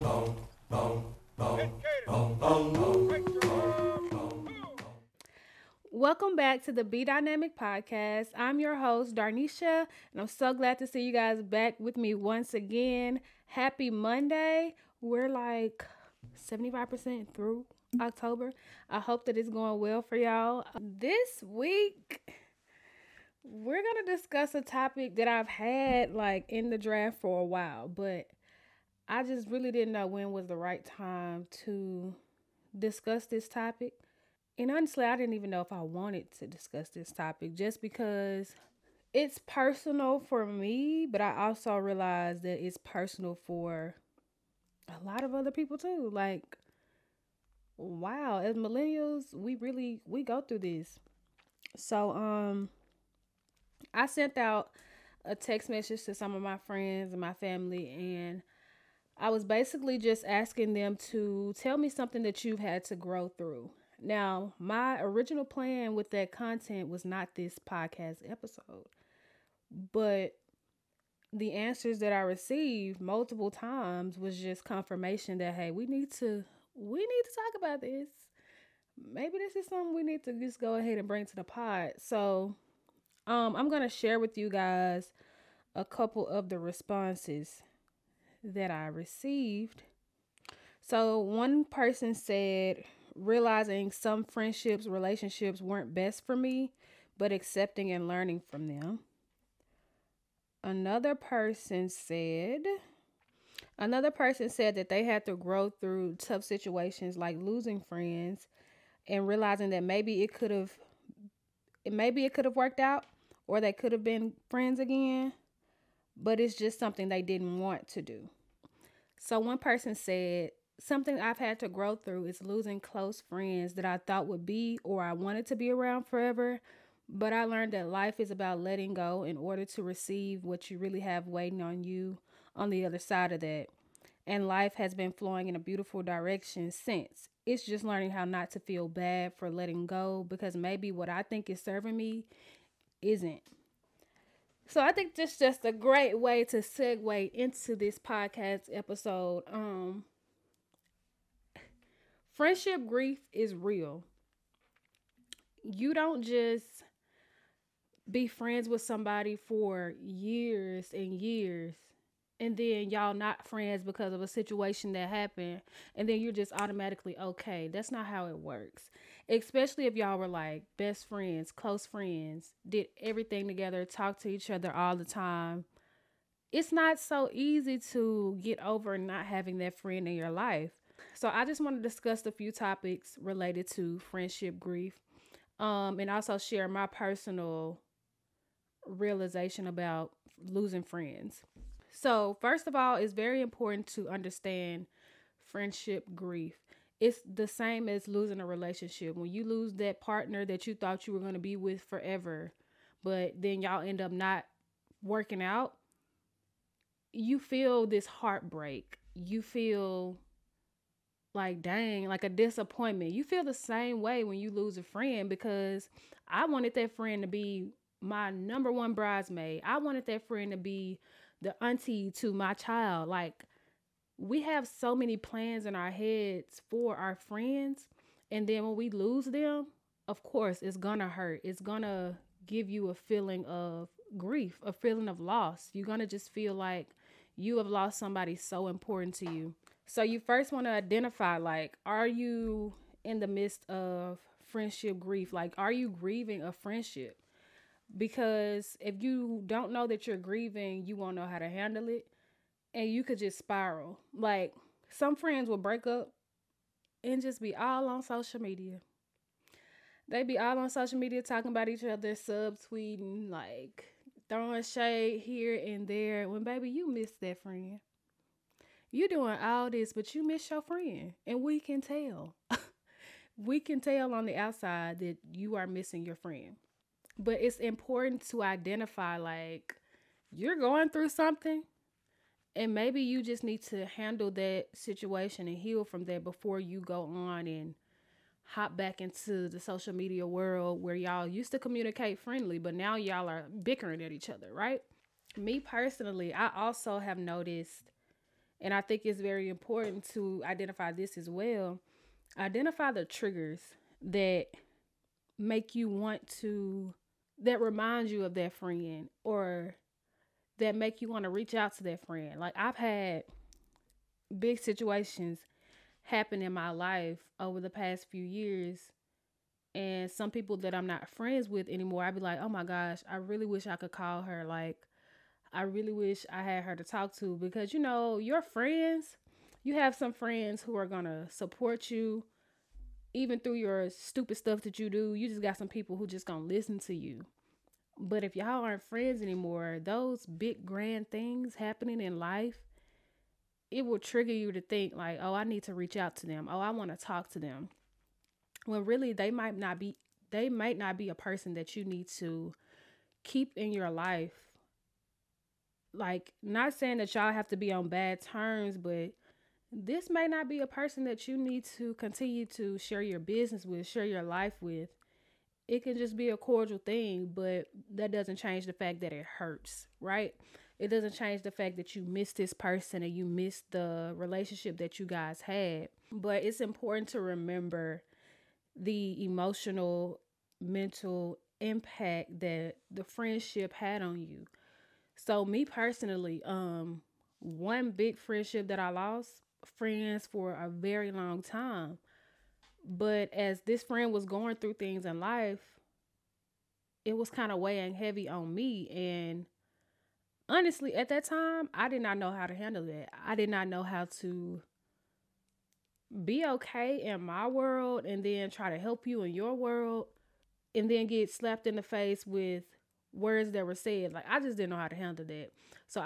Welcome back to the Be Dynamic Podcast. I'm your host, Darnisha, and I'm so glad to see you guys back with me once again. Happy Monday. We're like 75% through October. I hope that it's going well for y'all. This week, we're going to discuss a topic that I've had like in the draft for a while, but I just really didn't know when was the right time to discuss this topic. And honestly, I didn't even know if I wanted to discuss this topic just because it's personal for me, but I also realize that it's personal for a lot of other people too. Like, wow, as millennials, we go through this. So, I sent out a text message to some of my friends and my family, and I was basically just asking them to tell me something that you've had to grow through. Now, my original plan with that content was not this podcast episode, but the answers that I received multiple times was just confirmation that, hey, we need to talk about this. Maybe this is something we need to just go ahead and bring to the pod. So, I'm going to share with you guys a couple of the responses that I received. So one person said, realizing some friendships, relationships weren't best for me, but accepting and learning from them. Another person said that they had to grow through tough situations like losing friends and realizing that maybe it could have worked out, or they could have been friends again, but it's just something they didn't want to do. So one person said, something I've had to grow through is losing close friends that I thought would be or I wanted to be around forever. But I learned that life is about letting go in order to receive what you really have waiting on you on the other side of that. And life has been flowing in a beautiful direction since. It's just learning how not to feel bad for letting go, because maybe what I think is serving me isn't. So I think this is just a great way to segue into this podcast episode. Friendship grief is real. You don't just be friends with somebody for years and years, and then y'all not friends because of a situation that happened, and then you're just automatically okay. That's not how it works. Especially if y'all were like best friends, close friends, did everything together, talked to each other all the time. It's not so easy to get over not having that friend in your life. So I just want to discuss a few topics related to friendship grief, and also share my personal realization about losing friends. So first of all, it's very important to understand friendship grief. It's the same as losing a relationship. When you lose that partner that you thought you were going to be with forever, but then y'all end up not working out, you feel this heartbreak. You feel like, dang, like a disappointment. You feel the same way when you lose a friend, because I wanted that friend to be my number one bridesmaid. I wanted that friend to be the auntie to my child. Like, we have so many plans in our heads for our friends. And then when we lose them, of course, it's gonna hurt. It's gonna give you a feeling of grief, a feeling of loss. You're gonna just feel like you have lost somebody so important to you. So you first want to identify, like, are you in the midst of friendship grief? Like, are you grieving a friendship? Because if you don't know that you're grieving, you won't know how to handle it, and you could just spiral. Like, some friends will break up and just be all on social media. They be all on social media talking about each other, subtweeting, like throwing shade here and there, when, baby, you miss that friend. You're doing all this, but you miss your friend. And we can tell. We can tell on the outside that you are missing your friend. But it's important to identify, like, you're going through something, and maybe you just need to handle that situation and heal from that before you go on and hop back into the social media world where y'all used to communicate friendly, but now y'all are bickering at each other, right? Me personally, I also have noticed And I think it's very important to identify this as well. Identify the triggers that make you want to, that remind you of that friend, or that make you want to reach out to that friend. Like, I've had big situations happen in my life over the past few years, and some people that I'm not friends with anymore, I'd be like, oh my gosh, I really wish I could call her. Like, I really wish I had her to talk to, because, you know, your friends, you have some friends who are going to support you even through your stupid stuff that you do. You just got some people who just going to listen to you. But if y'all aren't friends anymore, those big grand things happening in life, it will trigger you to think like, oh, I need to reach out to them. Oh, I want to talk to them. When really they might not be a person that you need to keep in your life. Like, not saying that y'all have to be on bad terms, but this may not be a person that you need to continue to share your business with, share your life with. It can just be a cordial thing, but that doesn't change the fact that it hurts, right? It doesn't change the fact that you miss this person and you miss the relationship that you guys had. But it's important to remember the emotional, mental impact that the friendship had on you. So me personally, one big friendship that I lost, friends for a very long time. But as this friend was going through things in life, it was kind of weighing heavy on me. And honestly, at that time, I did not know how to handle that. I did not know how to be okay in my world and then try to help you in your world and then get slapped in the face with words that were said. Like, I just didn't know how to handle that. So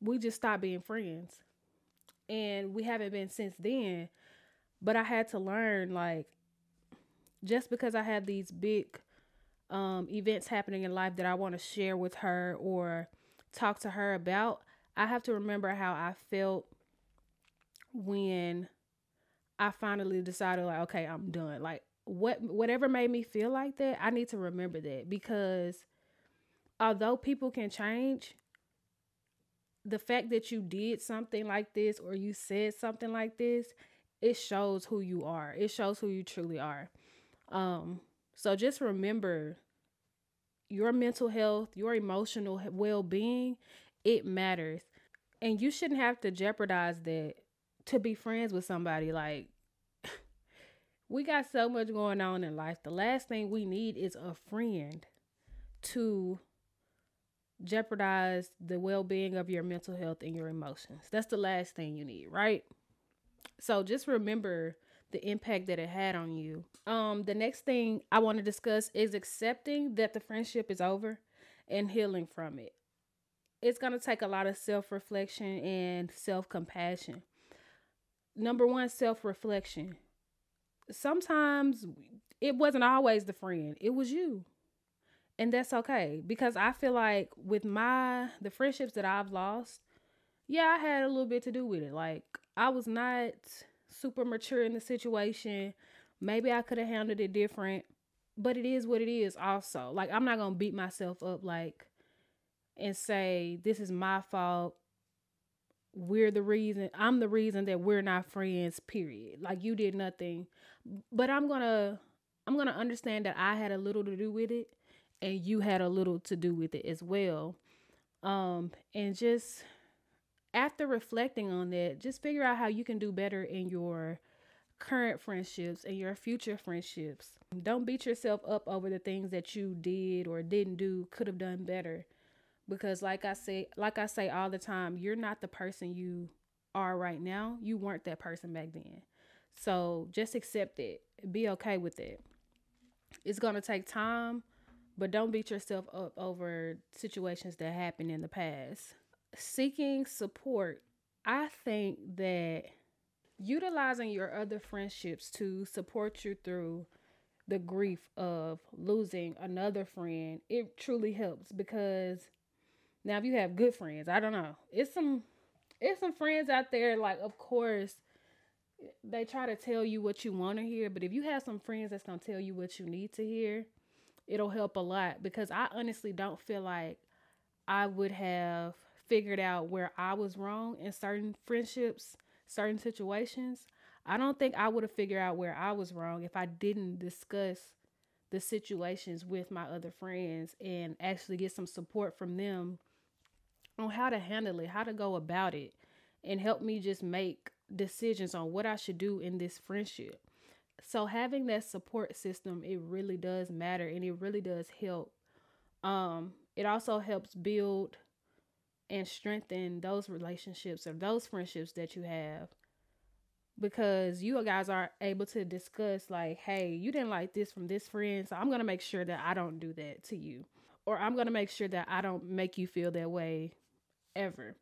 we just stopped being friends, and we haven't been since then. But I had to learn, like, just because I have these big events happening in life that I want to share with her or talk to her about, I have to remember how I felt when I finally decided, like, okay, I'm done. Like, whatever made me feel like that, I need to remember that, because although people can change, the fact that you did something like this or you said something like this, it shows who you are. It shows who you truly are. So just remember, your mental health, your emotional well-being, it matters. And you shouldn't have to jeopardize that to be friends with somebody. Like, we got so much going on in life. The last thing we need is a friend to jeopardize the well-being of your mental health and your emotions. That's the last thing you need, right? So just remember the impact that it had on you. The next thing I want to discuss is accepting that the friendship is over and healing from it. It's going to take a lot of self-reflection and self-compassion. Number one, self-reflection. Sometimes it wasn't always the friend. It was you. And that's okay, because I feel like with the friendships that I've lost, yeah, I had a little bit to do with it. Like, I was not super mature in the situation. Maybe I could have handled it different, but it is what it is also. Like, I'm not going to beat myself up, like, and say, this is my fault. I'm the reason that we're not friends, period. Like, you did nothing, but I'm going to understand that I had a little to do with it, and you had a little to do with it as well. And just after reflecting on that, just figure out how you can do better in your current friendships and your future friendships. Don't beat yourself up over the things that you did or didn't do, could have done better. Because like I say all the time, you're not the person you are right now. You weren't that person back then. So just accept it. Be okay with it. It's going to take time. But don't beat yourself up over situations that happened in the past. Seeking support. I think that utilizing your other friendships to support you through the grief of losing another friend, it truly helps. Because now if you have good friends, I don't know. It's some friends out there, like, of course, they try to tell you what you want to hear. But if you have some friends that's going to tell you what you need to hear, it'll help a lot, because I honestly don't feel like I would have figured out where I was wrong in certain friendships, certain situations. I don't think I would have figured out where I was wrong if I didn't discuss the situations with my other friends and actually get some support from them on how to handle it, how to go about it, and help me just make decisions on what I should do in this friendship. So having that support system, it really does matter, and it really does help. It also helps build and strengthen those relationships or those friendships that you have, because you guys are able to discuss like, hey, you didn't like this from this friend, so I'm going to make sure that I don't do that to you, or I'm going to make sure that I don't make you feel that way ever.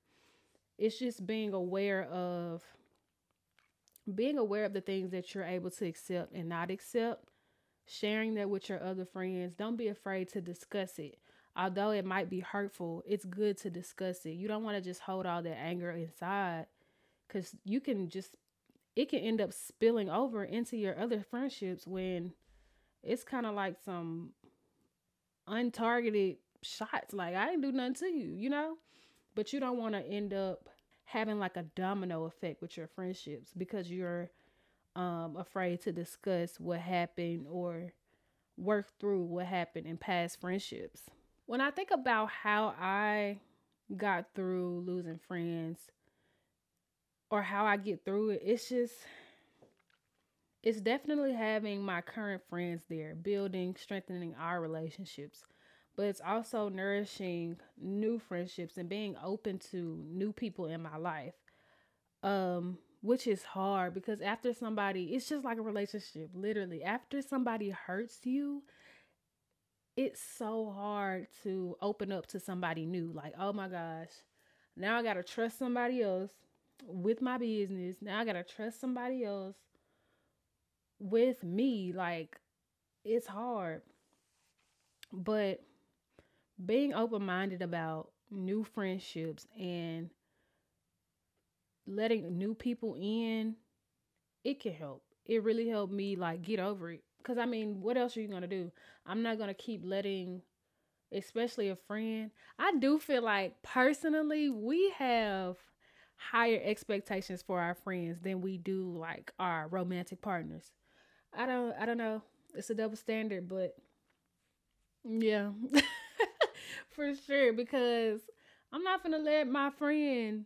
It's just being aware of the things that you're able to accept and not accept, sharing that with your other friends. Don't be afraid to discuss it. Although it might be hurtful, it's good to discuss it. You don't want to just hold all that anger inside, because it can end up spilling over into your other friendships when it's kind of like some untargeted shots. Like, I didn't do nothing to you, you know? But you don't want to end up having like a domino effect with your friendships because you're afraid to discuss what happened or work through what happened in past friendships. When I think about how I got through losing friends or how I get through it, it's definitely having my current friends there, building, strengthening our relationships, but it's also nourishing new friendships and being open to new people in my life. Which is hard, because after somebody, it's just like a relationship, literally. After somebody hurts you, it's so hard to open up to somebody new. Like, oh my gosh, now I got to trust somebody else with my business. Now I got to trust somebody else with me. Like, it's hard. But being open-minded about new friendships and letting new people in, it can help. It really helped me like get over it. Because I mean, what else are you going to do? I'm not going to keep letting, especially a friend. I do feel like personally, we have higher expectations for our friends than we do like our romantic partners. I don't know. It's a double standard, but yeah, for sure. Because I'm not going to let my friend,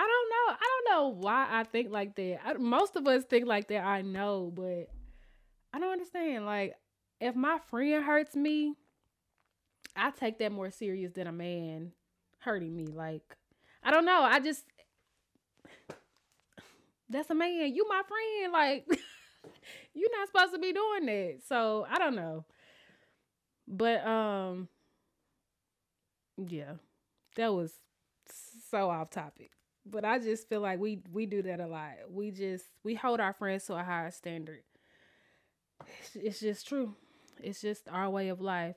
I don't know why I think like that. Most of us think like that, I know, but I don't understand. Like, if my friend hurts me, I take that more serious than a man hurting me. Like, I don't know. That's a man. You my friend. Like, you're not supposed to be doing that. So I don't know. But, yeah, that was so off topic. But I just feel like we do that a lot. We hold our friends to a higher standard. It's just true. It's just our way of life.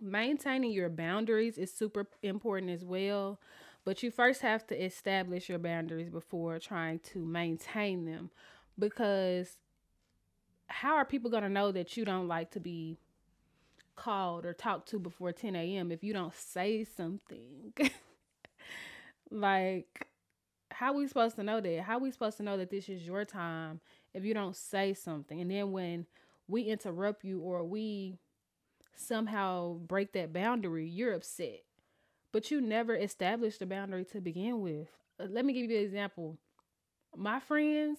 Maintaining your boundaries is super important as well. But you first have to establish your boundaries before trying to maintain them. Because how are people going to know that you don't like to be called or talked to before 10 a.m. if you don't say something? Like, how we supposed to know that? How we supposed to know that this is your time if you don't say something? And then when we interrupt you or we somehow break that boundary, you're upset. But you never established the boundary to begin with. Let me give you an example. My friends,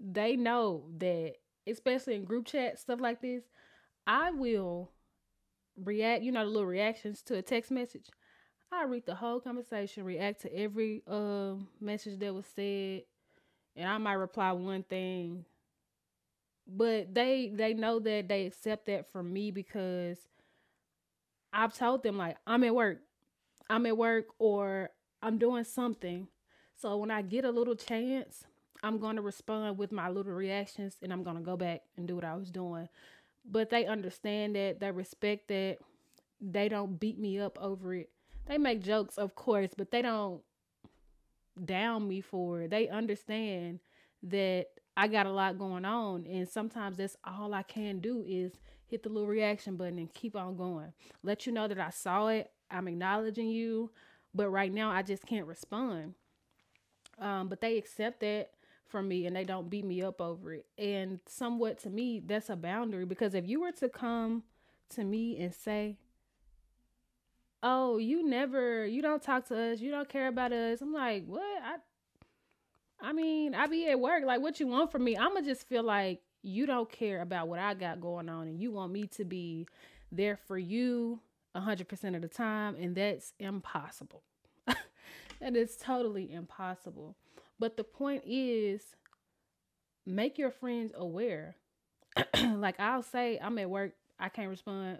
they know that, especially in group chat, stuff like this, I will react, the little reactions to a text message. I read the whole conversation, react to every message that was said, and I might reply one thing. But they know that they accept that from me because I've told them, like, I'm at work or I'm doing something. So when I get a little chance, I'm going to respond with my little reactions, and I'm going to go back and do what I was doing. But they understand that. They respect that. They don't beat me up over it. They make jokes, of course, but they don't down me for it. They understand that I got a lot going on, and sometimes that's all I can do is hit the little reaction button and keep on going. Let you know that I saw it. I'm acknowledging you, but right now I just can't respond. But they accept that from me and they don't beat me up over it. And somewhat to me, that's a boundary, because if you were to come to me and say, oh, you don't talk to us, you don't care about us, I'm like, what? I mean, I be at work. Like, what you want from me? I'ma just feel like you don't care about what I got going on, and you want me to be there for you 100% of the time. And that's impossible. That is totally impossible. But the point is, make your friends aware. Like, I'll say I'm at work, I can't respond.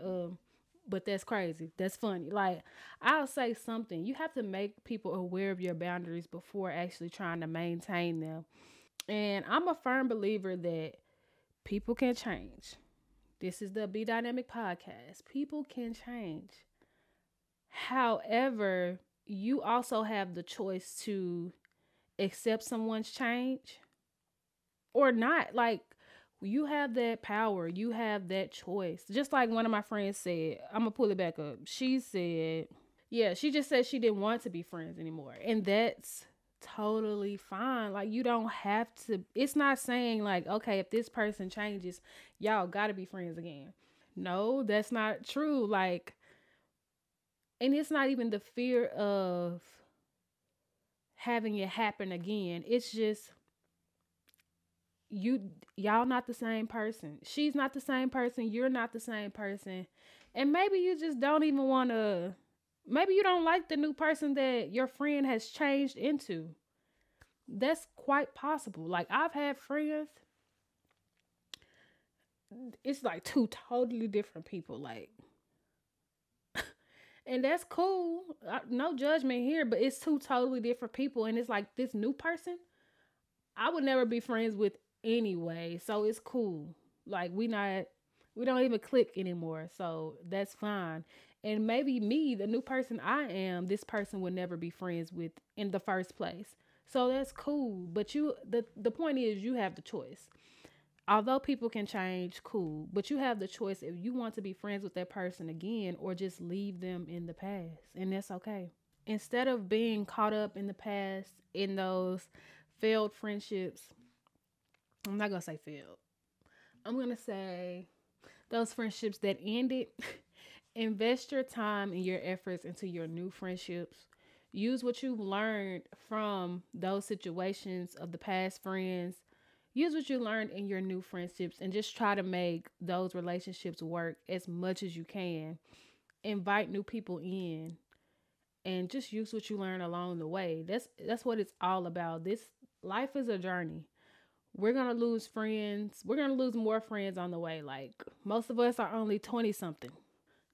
But that's crazy. That's funny. Like, I'll say something. You have to make people aware of your boundaries before actually trying to maintain them. And I'm a firm believer that people can change. This is the Be Dynamic Podcast. People can change. However, you also have the choice to accept someone's change or not. Like, you have that power. You have that choice. Just like one of my friends said, I'm going to pull it back up. She said, yeah, she just said she didn't want to be friends anymore. And that's totally fine. Like, you don't have to. It's not saying like, okay, if this person changes, y'all got to be friends again. No, that's not true. Like, and it's not even the fear of having it happen again. It's just, y'all not the same person. She's not the same person. You're not the same person. And maybe you just don't even want to, maybe you don't like the new person that your friend has changed into. That's quite possible. Like, I've had friends, it's like two totally different people. Like, and that's cool. No judgment here, but it's two totally different people. And it's like, this new person, I would never be friends with anyway, so it's cool. Like, we don't even click anymore, so that's fine. And maybe me, the new person I am, this person would never be friends with in the first place, so that's cool. But the point is, you have the choice. Although people can change, cool, but you have the choice if you want to be friends with that person again or just leave them in the past, and that's okay. Instead of being caught up in the past, in those failed friendships, I'm not gonna say failed. I'm gonna say those friendships that ended. Invest your time and your efforts into your new friendships. Use what you learned from those situations of the past friends. Use what you learned in your new friendships and just try to make those relationships work as much as you can. Invite new people in and just use what you learned along the way. That's what it's all about. This life is a journey. We're going to lose friends. We're going to lose more friends on the way. Like, most of us are only 20 something.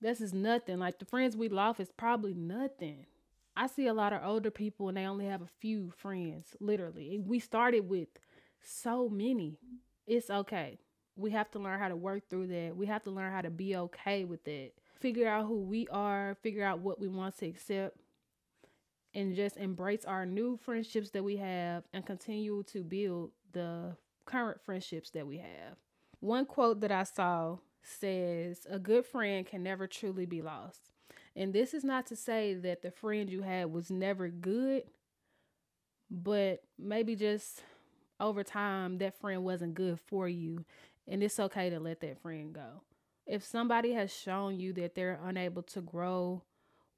This is nothing. Like, the friends we lost is probably nothing. I see a lot of older people and they only have a few friends, literally. And we started with so many. It's okay. We have to learn how to work through that. We have to learn how to be okay with that. Figure out who we are, figure out what we want to accept, and just embrace our new friendships that we have and continue to build the current friendships that we have. One quote that I saw says, a good friend can never truly be lost. And this is not to say that the friend you had was never good, but maybe just over time, that friend wasn't good for you. And it's okay to let that friend go. If somebody has shown you that they're unable to grow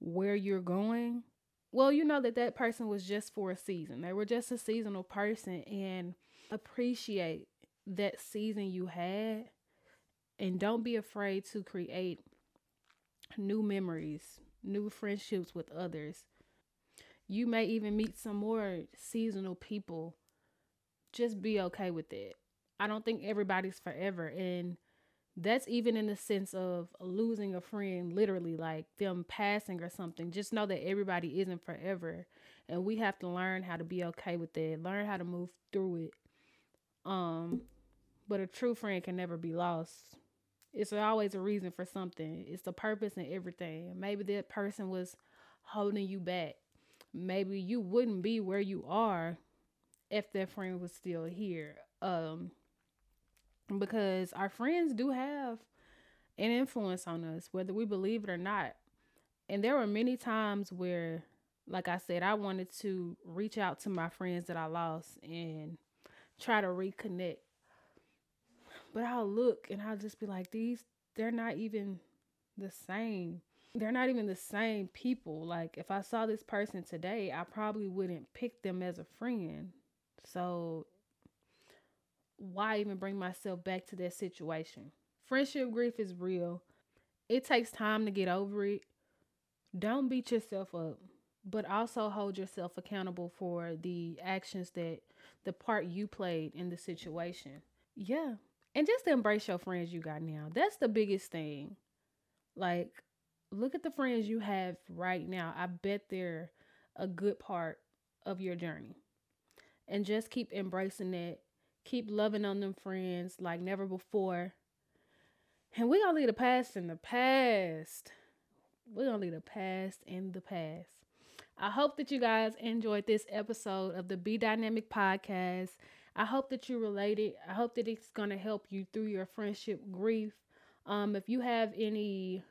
where you're going, well, you know that person was just for a season. They were just a seasonal person, and appreciate that season you had, and don't be afraid to create new memories, new friendships with others. You may even meet some more seasonal people. Just be okay with it. I don't think everybody's forever, and that's even in the sense of losing a friend, literally, like them passing or something. Just know that everybody isn't forever, and we have to learn how to be okay with that. Learn how to move through it. But a true friend can never be lost. It's always a reason for something. It's the purpose in everything. Maybe that person was holding you back. Maybe you wouldn't be where you are if that friend was still here. Because our friends do have an influence on us, whether we believe it or not. And there were many times where, like I said, I wanted to reach out to my friends that I lost and try to reconnect. But I'll look and I'll just be like, they're not even the same. They're not even the same people. Like, if I saw this person today, I probably wouldn't pick them as a friend. So why even bring myself back to that situation? Friendship grief is real. It takes time to get over it. Don't beat yourself up, but also hold yourself accountable for the actions that the part you played in the situation. Yeah. And just embrace your friends you got now. That's the biggest thing. Like, look at the friends you have right now. I bet they're a good part of your journey. And just keep embracing it. Keep loving on them friends like never before. And we're going to leave the past in the past. We're going to leave the past in the past. I hope that you guys enjoyed this episode of the Be Dynamic Podcast. I hope that you related. I hope that it's going to help you through your friendship grief. If you have any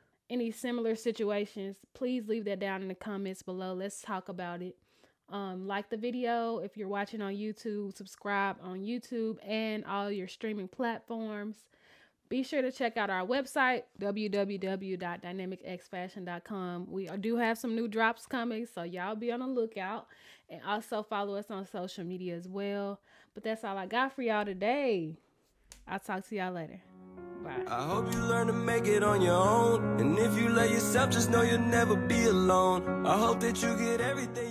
similar situations, please leave that down in the comments below. Let's talk about it. Like the video. If you're watching on YouTube, subscribe on YouTube and all your streaming platforms. Be sure to check out our website, www.dynamicxfashion.com. We do have some new drops coming, so y'all be on the lookout. And also follow us on social media as well. But that's all I got for y'all today. I'll talk to y'all later. Bye. I hope you learn to make it on your own. And if you let yourself, just know you'll never be alone. I hope that you get everything.